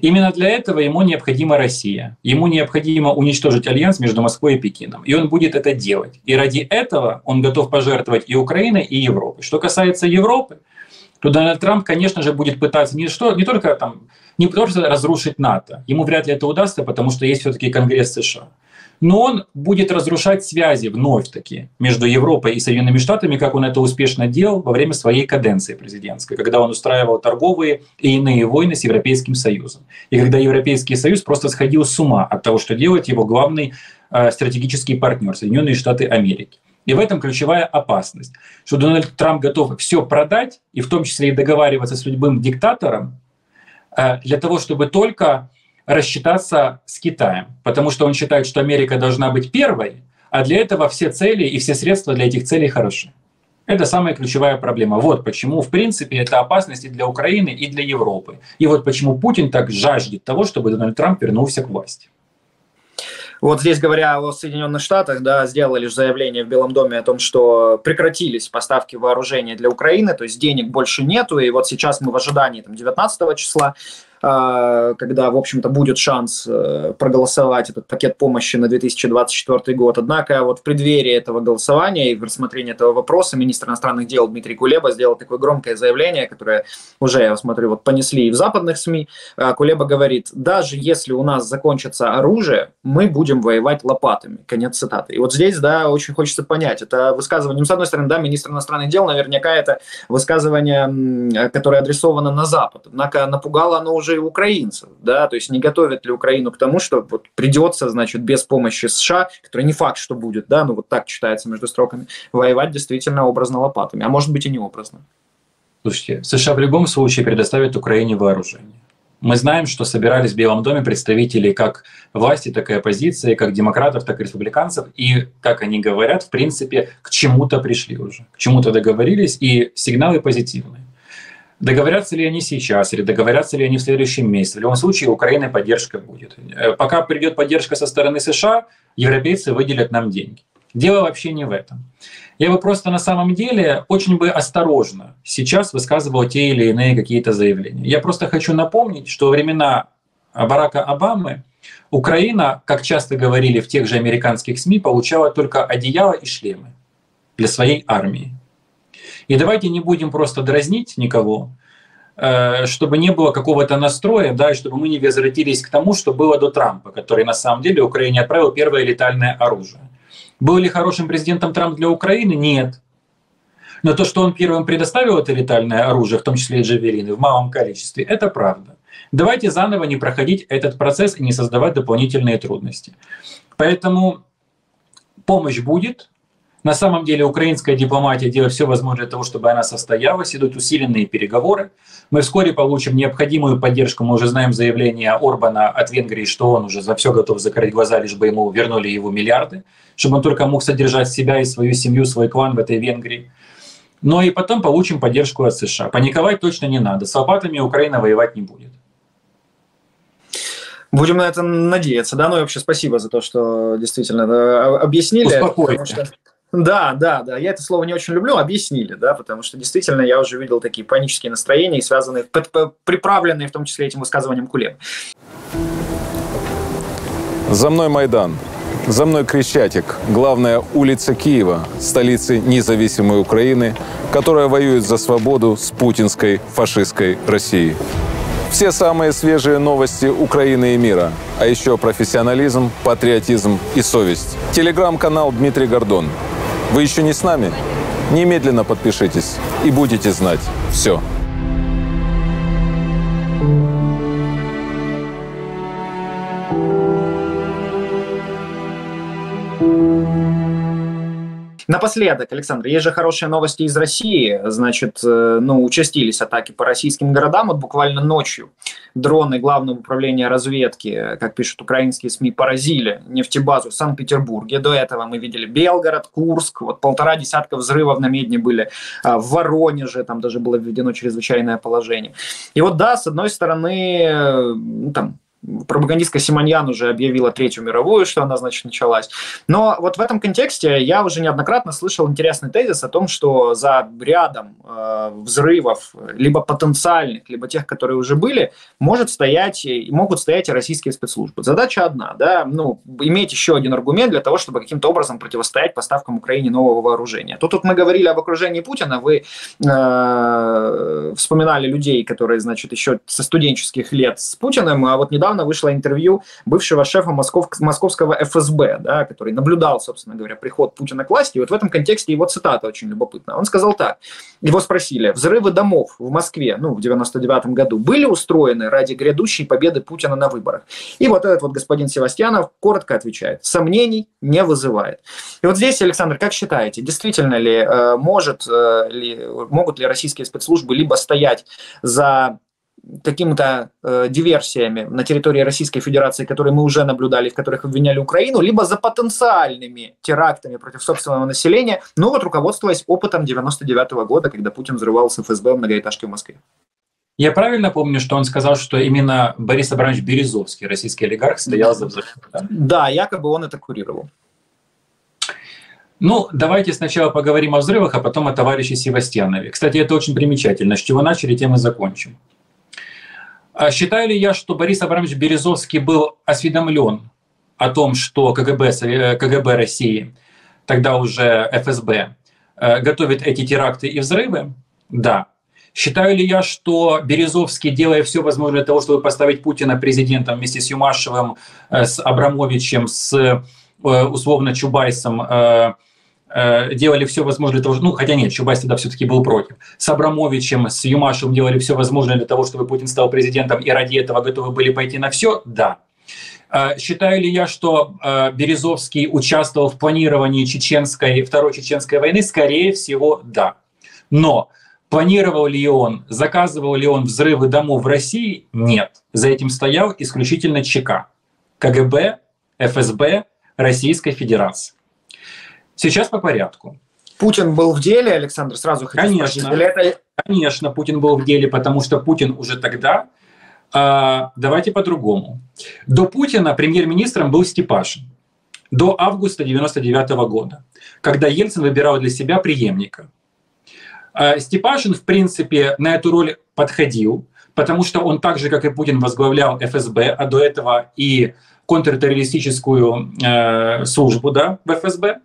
Именно для этого ему необходима Россия. Ему необходимо уничтожить альянс между Москвой и Пекином. И он будет это делать. И ради этого он готов пожертвовать и Украиной, и Европой. Что касается Европы, то Дональд Трамп, конечно же, будет пытаться не, что, не только там, не просто разрушить НАТО. Ему вряд ли это удастся, потому что есть все-таки Конгресс США. Но он будет разрушать связи вновь-таки между Европой и Соединенными Штатами, как он это успешно делал во время своей каденции президентской, когда он устраивал торговые и иные войны с Европейским Союзом. И когда Европейский Союз просто сходил с ума от того, что делает его главный э, стратегический партнер — Соединенные Штаты Америки. И в этом ключевая опасность, что Дональд Трамп готов все продать, и в том числе и договариваться с любым диктатором, для того, чтобы только рассчитаться с Китаем. Потому что он считает, что Америка должна быть первой, а для этого все цели и все средства для этих целей хороши. Это самая ключевая проблема. Вот почему, в принципе, это опасность и для Украины, и для Европы. И вот почему Путин так жаждет того, чтобы Дональд Трамп вернулся к власти. Вот здесь, говоря о Соединенных Штатах, да, сделали же заявление в Белом доме о том, что прекратились поставки вооружения для Украины, то есть денег больше нету, и вот сейчас мы в ожидании там, девятнадцатого числа, когда, в общем-то, будет шанс проголосовать этот пакет помощи на две тысячи двадцать четвёртый год. Однако вот в преддверии этого голосования и в рассмотрении этого вопроса министр иностранных дел Дмитрий Кулеба сделал такое громкое заявление, которое уже, я смотрю, вот понесли и в западных СМИ. Кулеба говорит, даже если у нас закончится оружие, мы будем воевать лопатами. Конец цитаты. И вот здесь, да, очень хочется понять. Это высказывание, ну, с одной стороны, да, министр иностранных дел, наверняка это высказывание, которое адресовано на Запад. Однако напугало оно уже и украинцев, да, то есть не готовят ли Украину к тому, что вот придется, значит, без помощи США, которая не факт, что будет, да, ну вот так читается между строками, воевать действительно образно лопатами, а может быть и не образно. Слушайте, США в любом случае предоставят Украине вооружение. Мы знаем, что собирались в Белом доме представители как власти, так и оппозиции, как демократов, так и республиканцев, и, как они говорят, в принципе, к чему-то пришли уже, к чему-то договорились, и сигналы позитивные. Договорятся ли они сейчас, или договорятся ли они в следующем месяце? В любом случае, у Украины поддержка будет. Пока придет поддержка со стороны США, европейцы выделят нам деньги. Дело вообще не в этом. Я бы просто на самом деле очень бы осторожно сейчас высказывал те или иные какие-то заявления. Я просто хочу напомнить, что во времена Барака Обамы Украина, как часто говорили в тех же американских СМИ, получала только одеяло и шлемы для своей армии. И давайте не будем просто дразнить никого, чтобы не было какого-то настроя, да, и чтобы мы не возвратились к тому, что было до Трампа, который на самом деле Украине отправил первое летальное оружие. Был ли хорошим президентом Трамп для Украины? Нет. Но то, что он первым предоставил это летальное оружие, в том числе и джавелины, в малом количестве, это правда. Давайте заново не проходить этот процесс и не создавать дополнительные трудности. Поэтому помощь будет. На самом деле украинская дипломатия делает все возможное для того, чтобы она состоялась. Идут усиленные переговоры. Мы вскоре получим необходимую поддержку. Мы уже знаем заявление Орбана от Венгрии, что он уже за все готов закрыть глаза, лишь бы ему вернули его миллиарды, чтобы он только мог содержать себя и свою семью, свой клан в этой Венгрии. Но и потом получим поддержку от США. Паниковать точно не надо. С лопатами Украина воевать не будет. Будем на это надеяться, да, ну и вообще спасибо за то, что действительно объяснили. Успокойте. Потому что... Да, да, да, я это слово не очень люблю, объяснили, да, потому что действительно я уже видел такие панические настроения, связанные, приправленные в том числе этим высказыванием Кулебы. За мной Майдан, за мной Крещатик, главная улица Киева, столицы независимой Украины, которая воюет за свободу с путинской фашистской Россией. Все самые свежие новости Украины и мира, а еще профессионализм, патриотизм и совесть. Телеграм-канал Дмитрий Гордон. Вы еще не с нами? Немедленно подпишитесь и будете знать все. Напоследок, Александр, есть же хорошие новости из России. Значит, ну, участились атаки по российским городам. Вот буквально ночью дроны Главного управления разведки, как пишут украинские СМИ, поразили нефтебазу в Санкт-Петербурге. До этого мы видели Белгород, Курск. Вот полтора десятка взрывов на Медне были в Воронеже. Там даже было введено чрезвычайное положение. И вот да, с одной стороны, ну, там... пропагандистка Симоньян уже объявила Третью мировую, что она, значит, началась. Но вот в этом контексте я уже неоднократно слышал интересный тезис о том, что за рядом э, взрывов, либо потенциальных, либо тех, которые уже были, может стоять, и могут стоять и российские спецслужбы. Задача одна, да, ну, иметь еще один аргумент для того, чтобы каким-то образом противостоять поставкам Украине нового вооружения. То тут мы говорили об окружении Путина, вы э, вспоминали людей, которые, значит, еще со студенческих лет с Путиным, а вот недавно Недавно вышло интервью бывшего шефа Москов, московского эф эс бэ, да, который наблюдал, собственно говоря, приход Путина к власти. И вот в этом контексте его цитата очень любопытна. Он сказал так. Его спросили, взрывы домов в Москве, ну, в девяносто девятом году были устроены ради грядущей победы Путина на выборах? И вот этот вот господин Севастьянов коротко отвечает. Сомнений не вызывает. И вот здесь, Александр, как считаете, действительно ли, может, ли могут ли российские спецслужбы либо стоять за... какими-то э, диверсиями на территории Российской Федерации, которые мы уже наблюдали, в которых обвиняли Украину, либо за потенциальными терактами против собственного населения, но вот руководствуясь опытом девяносто девятого года, когда Путин взрывал с эф эс бэ в многоэтажке в Москве. Я правильно помню, что он сказал, что именно Борис Абрамович Березовский, российский олигарх, стоял за взрыв? Да? Да, якобы он это курировал. Ну, давайте сначала поговорим о взрывах, а потом о товарище Севастьянове. Кстати, это очень примечательно. С чего начали, тем и закончим. Считаю ли я, что Борис Абрамович Березовский был осведомлен о том, что ка гэ бэ, ка гэ бэ России, тогда уже эф эс бэ, готовит эти теракты и взрывы? Да. Считаю ли я, что Березовский, делая все возможное для того, чтобы поставить Путина президентом вместе с Юмашевым, с Абрамовичем, с условно Чубайсом, делали все возможное для того, ну хотя нет, Чубайс тогда все-таки был против. С Абрамовичем, с Юмашевым делали все возможное для того, чтобы Путин стал президентом, и ради этого готовы были пойти на все? Да. Считаю ли я, что Березовский участвовал в планировании чеченской, Второй чеченской войны? Скорее всего, да. Но планировал ли он, заказывал ли он взрывы домов в России? Нет. За этим стоял исключительно ЧК, ка гэ бэ, эф эс бэ, Российской Федерации. Сейчас по порядку. Путин был в деле, Александр, сразу хотел конечно, спросить, это... Конечно, Путин был в деле, потому что Путин уже тогда... Э, давайте по-другому. До Путина премьер-министром был Степашин. До августа девяносто девятого года, когда Ельцин выбирал для себя преемника. Э, Степашин, в принципе, на эту роль подходил, потому что он так же, как и Путин, возглавлял эф эс бэ, а до этого и контртеррористическую э, службу, да, в эф эс бэ.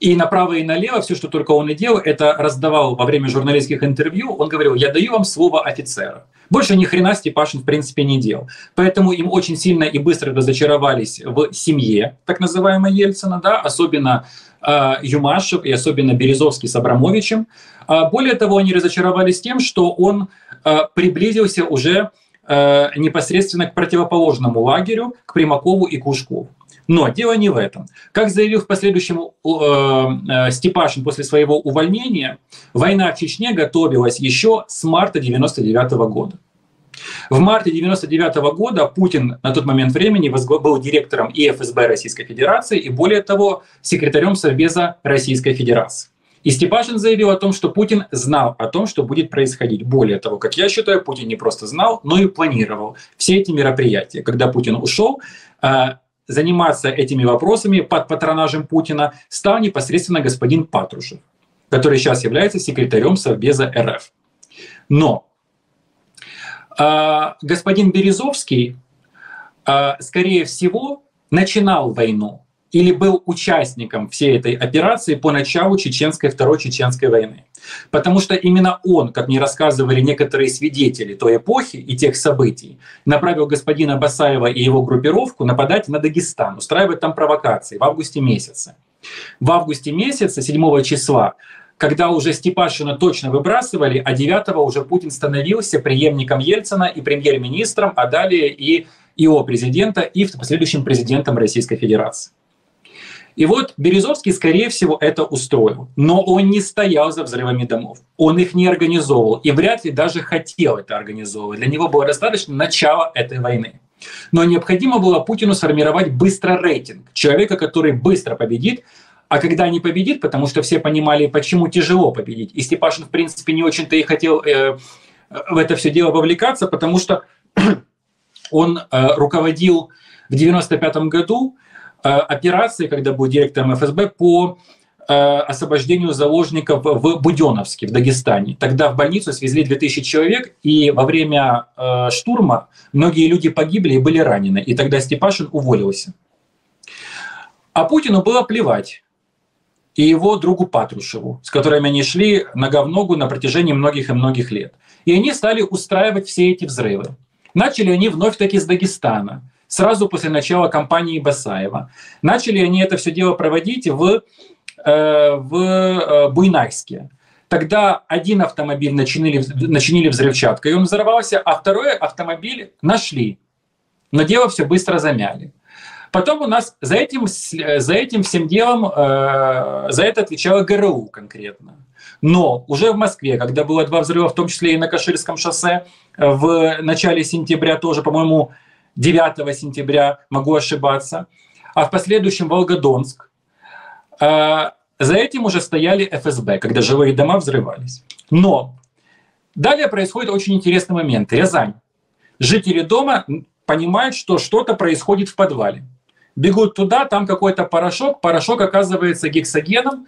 И направо и налево все, что только он и делал, это раздавал во время журналистских интервью. Он говорил, я даю вам слово офицера. Больше ни хрена Степашин в принципе не делал. Поэтому им очень сильно и быстро разочаровались в семье, так называемой Ельцина, да, особенно э, Юмашев и особенно Березовский с Абрамовичем. А более того, они разочаровались тем, что он э, приблизился уже э, непосредственно к противоположному лагерю, к Примакову и Кружкову. Но дело не в этом. Как заявил в последующем э, Степашин после своего увольнения, война в Чечне готовилась еще с марта девяносто девятого года. В марте девяносто девятого года Путин на тот момент времени был директором и эф эс бэ Российской Федерации, и более того, секретарем Совбеза Российской Федерации. И Степашин заявил о том, что Путин знал о том, что будет происходить. Более того, как я считаю, Путин не просто знал, но и планировал все эти мероприятия. Когда Путин ушел, заниматься этими вопросами под патронажем Путина стал непосредственно господин Патрушев, который сейчас является секретарем Совбеза эр эф. Но э, господин Березовский, э, скорее всего, начинал войну или был участником всей этой операции по началу чеченской, Второй Чеченской войны. Потому что именно он, как мне рассказывали некоторые свидетели той эпохи и тех событий, направил господина Басаева и его группировку нападать на Дагестан, устраивать там провокации в августе месяце. В августе месяце, седьмого числа, когда уже Степашина точно выбрасывали, а девятого уже Путин становился преемником Ельцина и премьер-министром, а далее и ИО президента, и последующим президентом Российской Федерации. И вот Березовский, скорее всего, это устроил. Но он не стоял за взрывами домов. Он их не организовывал и вряд ли даже хотел это организовывать. Для него было достаточно начала этой войны. Но необходимо было Путину сформировать быстро рейтинг. Человека, который быстро победит. А когда не победит, потому что все понимали, почему тяжело победить. И Степашин, в принципе, не очень-то и хотел э, в это все дело вовлекаться, потому что он э, руководил в девяносто пятом году операции, когда был директором эф эс бэ, по э, освобождению заложников в Буденновске, в Дагестане. Тогда в больницу свезли две тысячи человек, и во время э, штурма многие люди погибли и были ранены. И тогда Степашин уволился. А Путину было плевать. И его другу Патрушеву, с которыми они шли нога в ногу на протяжении многих и многих лет. И они стали устраивать все эти взрывы. Начали они вновь-таки с Дагестана. Сразу после начала кампании Басаева. Начали они это все дело проводить в, э, в э, Буйнакске. Тогда один автомобиль начинили, начинили взрывчаткой, и он взорвался, а второй автомобиль нашли. Но дело все быстро замяли. Потом у нас за этим, за этим всем делом, э, за это отвечало гэ эр у конкретно. Но уже в Москве, когда было два взрыва, в том числе и на Каширском шоссе, в начале сентября тоже, по-моему, девятого сентября, могу ошибаться, а в последующем Волгодонск. За этим уже стояли эф эс бэ, когда жилые дома взрывались. Но далее происходит очень интересный момент. Рязань. Жители дома понимают, что что-то происходит в подвале. Бегут туда, там какой-то порошок. Порошок оказывается гексогеном.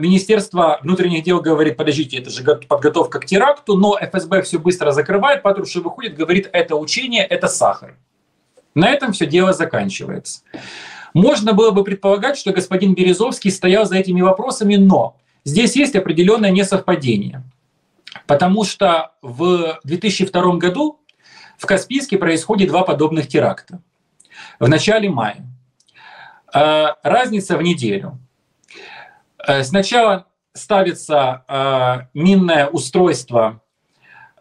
Министерство внутренних дел говорит: подождите, это же подготовка к теракту, но эф эс бэ все быстро закрывает, Патрушев выходит, говорит: это учение, это сахар. На этом все дело заканчивается. Можно было бы предполагать, что господин Березовский стоял за этими вопросами, но здесь есть определенное несовпадение. Потому что в две тысячи втором году в Каспийске происходит два подобных теракта. В начале мая. Разница в неделю. Сначала ставится э, минное устройство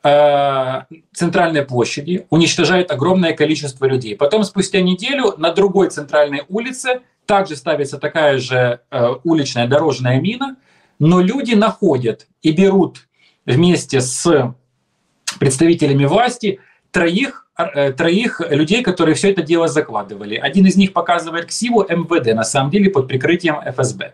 э, центральной площади, уничтожает огромное количество людей. Потом спустя неделю на другой центральной улице также ставится такая же э, уличная дорожная мина, но люди находят и берут вместе с представителями власти троих, э, троих людей, которые все это дело закладывали. Один из них показывает ксиву эм вэ дэ, на самом деле под прикрытием эф эс бэ.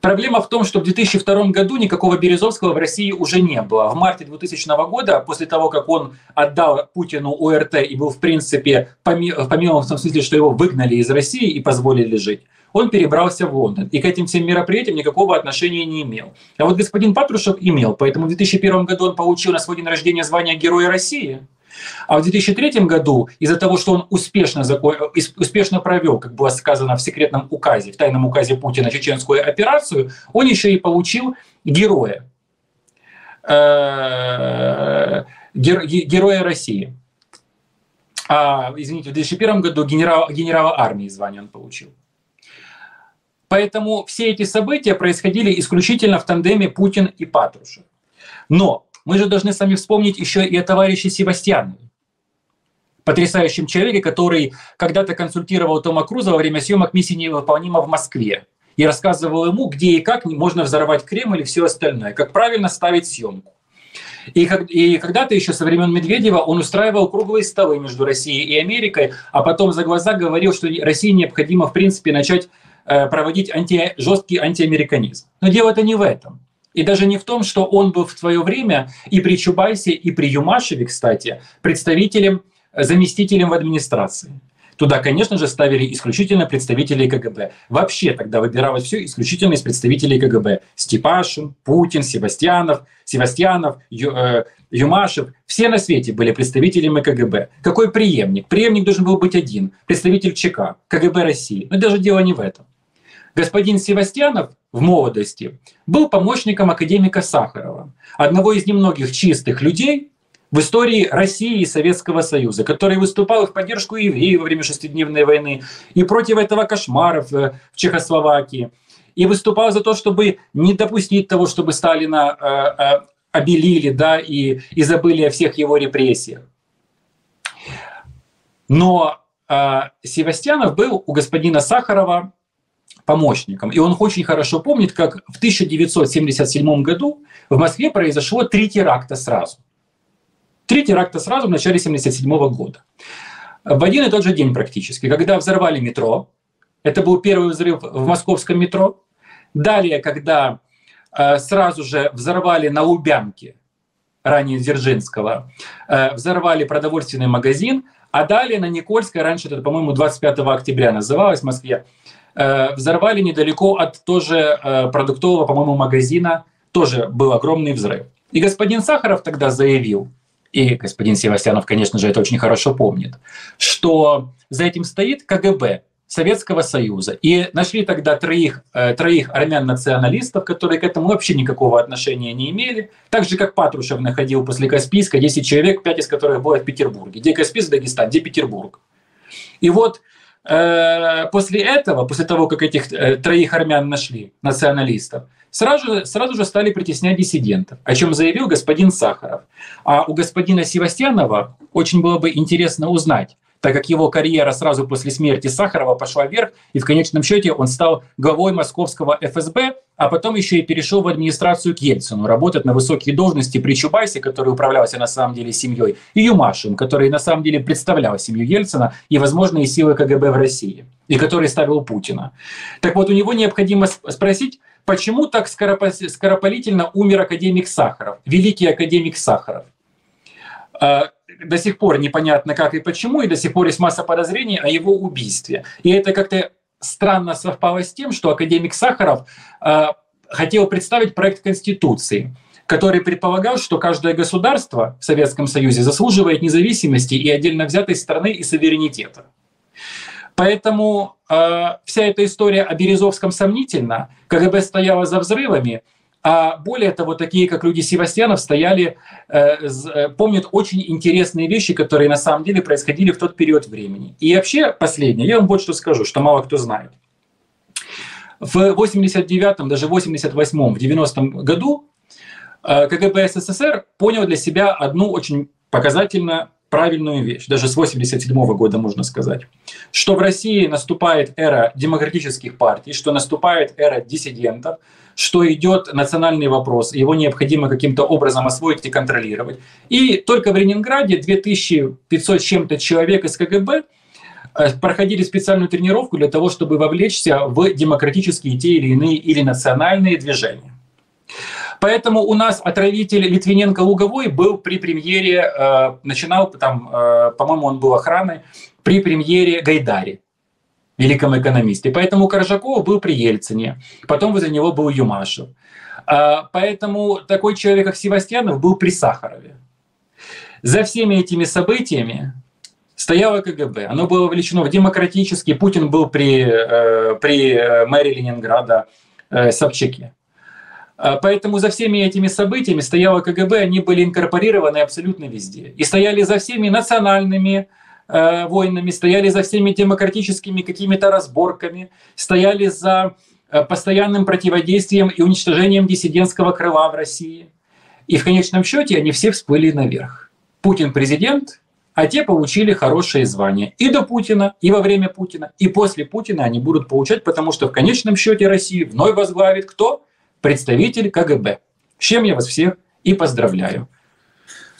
Проблема в том, что в две тысячи втором году никакого Березовского в России уже не было. В марте двухтысячного года, после того, как он отдал Путину ОРТ и был, в принципе, в помимо в том смысле, что его выгнали из России и позволили жить, он перебрался в Лондон. И к этим всем мероприятиям никакого отношения не имел. А вот господин Патрушев имел. Поэтому в две тысячи первом году он получил на свой день рождения звание Героя России. А в две тысячи третьем году, из-за того, что он успешно, успешно провел, как было сказано в секретном указе, в тайном указе Путина, чеченскую операцию, он еще и получил героя, э, героя России. А, извините, в две тысячи первом году генерал, генерала армии звание он получил. Поэтому все эти события происходили исключительно в тандеме Путин и Патрушев. Но мы же должны сами вспомнить еще и о товарище Севастьянове, потрясающем человеке, который когда-то консультировал Тома Круза во время съемок «Миссии невыполнима» в Москве и рассказывал ему, где и как можно взорвать Крым или все остальное, как правильно ставить съемку. И, и когда-то еще со времен Медведева он устраивал круглые столы между Россией и Америкой, а потом за глаза говорил, что России необходимо в принципе начать проводить анти, жесткий антиамериканизм. Но дело-то не в этом. И даже не в том, что он был в свое время и при Чубайсе, и при Юмашеве, кстати, представителем, заместителем в администрации. Туда, конечно же, ставили исключительно представителей КГБ. Вообще тогда выбиралось все исключительно из представителей КГБ. Степашин, Путин, Севастьянов, Севастьянов, Ю, э, Юмашев. Все на свете были представителями КГБ. Какой преемник? Преемник должен был быть один. Представитель ЧК, КГБ России. Но даже дело не в этом. Господин Севастьянов в молодости был помощником академика Сахарова. Одного из немногих чистых людей в истории России и Советского Союза, который выступал в поддержку евреев во время шестидневной войны и против этого кошмаров в Чехословакии, и выступал за то, чтобы не допустить того, чтобы Сталина э, э, обелили, да, и, и забыли о всех его репрессиях. Но э, Севастьянов был у господина Сахарова помощником, и он очень хорошо помнит, как в тысяча девятьсот семьдесят седьмом году в Москве произошло три теракта сразу. Три теракта сразу в начале тысяча девятьсот семьдесят седьмого года. В один и тот же день практически, когда взорвали метро. Это был первый взрыв в московском метро. Далее, когда э, сразу же взорвали на Лубянке, ранее Дзержинского, э, взорвали продовольственный магазин. А далее на Никольской, раньше это, по-моему, двадцать пятого октября называлось в Москве, э, взорвали недалеко от тоже э, продуктового, по-моему, магазина. Тоже был огромный взрыв. И господин Сахаров тогда заявил, и господин Севастьянов, конечно же, это очень хорошо помнит, что за этим стоит КГБ Советского Союза. И нашли тогда троих, э, троих армян-националистов, которые к этому вообще никакого отношения не имели. Так же, как Патрушев находил после Каспийска десять человек, пять из которых было в Петербурге. Где Каспийск, Дагестан, где Петербург. И вот э, после этого, после того, как этих э, троих армян нашли, националистов, Сразу, сразу же стали притеснять диссидентов, о чем заявил господин Сахаров. А у господина Севастьянова очень было бы интересно узнать, так как его карьера сразу после смерти Сахарова пошла вверх, и в конечном счете он стал главой московского ФСБ, а потом еще и перешел в администрацию к Ельцину, работать на высокие должности при Чубайсе, который управлялся на самом деле семьей, и Юмашевым, который на самом деле представлял семью Ельцина и возможные силы КГБ в России, и который ставил Путина. Так вот, у него необходимо спросить, почему так скоропалительно умер академик Сахаров, великий академик Сахаров? До сих пор непонятно как и почему, и до сих пор есть масса подозрений о его убийстве. И это как-то странно совпало с тем, что академик Сахаров хотел представить проект Конституции, который предполагал, что каждое государство в Советском Союзе заслуживает независимости и отдельно взятой страны и суверенитета. Поэтому э, вся эта история о Березовском сомнительна. КГБ стояла за взрывами, а более того, такие как люди Севастьянов стояли, э, э, помнят очень интересные вещи, которые на самом деле происходили в тот период времени. И вообще последнее, я вам вот что скажу, что мало кто знает. В восемьдесят девятом, даже восемьдесят восьмом, в девяностом году э, КГБ СССР понял для себя одну очень показательную, правильную вещь, даже с восемьдесят седьмого года можно сказать, что в России наступает эра демократических партий, что наступает эра диссидентов, что идет национальный вопрос, его необходимо каким-то образом освоить и контролировать. И только в Ленинграде две тысячи пятьсот чем-то человек из КГБ проходили специальную тренировку для того, чтобы вовлечься в демократические те или иные или национальные движения. Поэтому у нас отравитель Литвиненко-Луговой был при премьере, э, начинал, там, э, по-моему, он был охраной, при премьере Гайдари, великом экономисте. Поэтому Коржаков был при Ельцине, потом возле него был Юмашев. Э, поэтому такой человек, как Севастьянов, был при Сахарове. За всеми этими событиями стояло КГБ. Оно было вовлечено в демократический. Путин был при, э, при мэрии Ленинграда э, Собчаке. Поэтому за всеми этими событиями стояло КГБ, они были инкорпорированы абсолютно везде. И стояли за всеми национальными э, войнами, стояли за всеми демократическими какими-то разборками, стояли за э, постоянным противодействием и уничтожением диссидентского крыла в России. И в конечном счете они все всплыли наверх. Путин президент, а те получили хорошие звания и до Путина, и во время Путина, и после Путина они будут получать, потому что в конечном счете Россию вновь возглавит кто? Представитель КГБ. С чем я вас всех и поздравляю.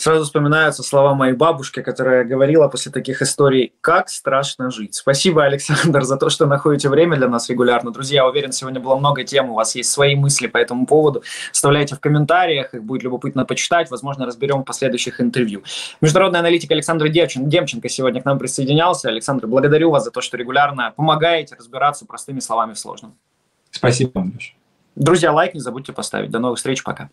Сразу вспоминаются слова моей бабушки, которая говорила после таких историй: «Как страшно жить». Спасибо, Александр, за то, что находите время для нас регулярно. Друзья, уверен, сегодня было много тем, у вас есть свои мысли по этому поводу. Оставляйте в комментариях, их будет любопытно почитать, возможно, разберем в последующих интервью. Международный аналитик Александр Демченко сегодня к нам присоединялся. Александр, благодарю вас за то, что регулярно помогаете разбираться простыми словами в сложном. Спасибо, Андрюш. Друзья, лайк не забудьте поставить. До новых встреч, пока.